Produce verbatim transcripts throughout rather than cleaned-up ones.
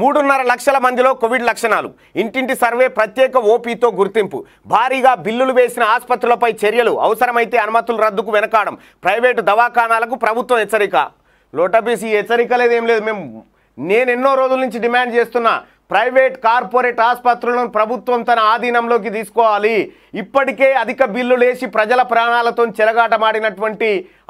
మూడున్నర లక్షల మందిలో కోవిడ్ లక్షణాలు, ఇంటింటి సర్వే, ప్రత్యేక ఓపీతో గుర్తింపు, భారీగా బిల్లులు వేసిన ఆసుపత్రులపై చర్యలు, అవసరమైతే అనుమతుల రద్దుకు వెనకాడం, ప్రైవేటు దవాఖానాలకు ప్రభుత్వం హెచ్చరిక. లోటబీసీ హెచ్చరిక లేదు, ఏం లేదు. మేము నేను ఎన్నో రోజుల నుంచి డిమాండ్ చేస్తున్నా, ప్రైవేట్ కార్పొరేట్ ఆసుపత్రులను ప్రభుత్వం తన ఆధీనంలోకి తీసుకోవాలి. ఇప్పటికే అధిక బిల్లులేసి ప్రజల ప్రాణాలతో చెలగాటమాడినటువంటి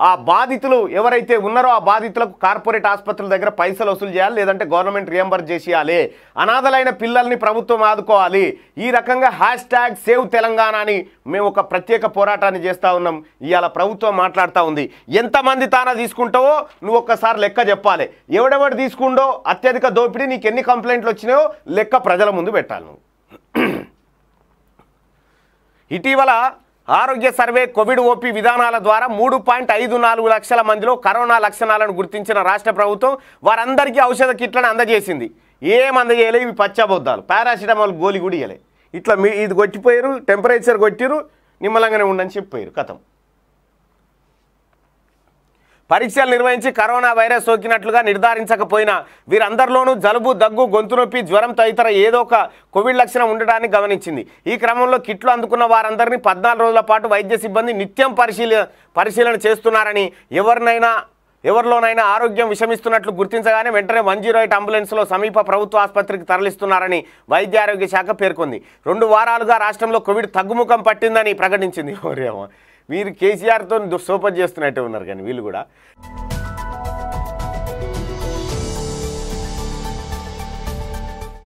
ఆ బాధితులు ఎవరైతే ఉన్నారో ఆ బాధితులకు కార్పొరేట్ ఆసుపత్రుల దగ్గర పైసలు వసూలు చేయాలి, లేదంటే గవర్నమెంట్ రియంబర్స్ చేసేయాలి. అనాథలైన పిల్లల్ని ప్రభుత్వం ఆదుకోవాలి. ఈ రకంగా హ్యాష్ ట్యాగ్ సేవ్ తెలంగాణ అని మేము ఒక ప్రత్యేక పోరాటాన్ని చేస్తూ ఉన్నాం. ఇవాళ ప్రభుత్వం మాట్లాడుతూ ఉంది, ఎంతమంది తానా తీసుకుంటావో నువ్వు ఒక్కసారి లెక్క చెప్పాలి, ఎవడెవడు తీసుకుండో, అత్యధిక దోపిడీ, నీకు ఎన్ని కంప్లైంట్లు వచ్చినాయో లెక్క ప్రజల ముందు పెట్టాలి నువ్వు. ఇటీవల ఆరోగ్య సర్వే, కోవిడ్ ఓపీ విధానాల ద్వారా మూడు పాయింట్ ఐదు నాలుగు లక్షల మందిలో కరోనా లక్షణాలను గుర్తించిన రాష్ట్ర ప్రభుత్వం వారందరికీ ఔషధ కిట్లను అందజేసింది. ఏం అందజేయలే, ఇవి పచ్చబద్దాలు, పారాసిటమాల్ గోలి కూడా ఇవ్వలే. ఇట్లా మీ ఇది కొట్టిపోయారు, టెంపరేచర్ కొట్టిరు, నిమ్మలంగానే ఉండని చెప్పిపోయారు. కథం పరీక్షలు నిర్వహించి కరోనా వైరస్ సోకినట్లుగా నిర్ధారించకపోయినా వీరందరిలోనూ జలుబు, దగ్గు, గొంతు నొప్పి, జ్వరం తదితర ఏదో ఒక కోవిడ్ లక్షణం ఉండటాన్ని గమనించింది. ఈ క్రమంలో కిట్లు అందుకున్న వారందరినీ పద్నాలుగు రోజుల పాటు వైద్య సిబ్బంది నిత్యం పరిశీలి పరిశీలన చేస్తున్నారని, ఎవరినైనా ఎవరిలోనైనా ఆరోగ్యం విషమిస్తున్నట్లు గుర్తించగానే వెంటనే వన్ జీరో ఎయిట్ అంబులెన్స్లో సమీప ప్రభుత్వ ఆసుపత్రికి తరలిస్తున్నారని వైద్య ఆరోగ్య శాఖ పేర్కొంది. రెండు వారాలుగా రాష్ట్రంలో కోవిడ్ తగ్గుముఖం పట్టిందని ప్రకటించింది. మీరు కేసీఆర్తో దుస్సోపం చేస్తున్నట్టే ఉన్నారు కానీ వీళ్ళు కూడా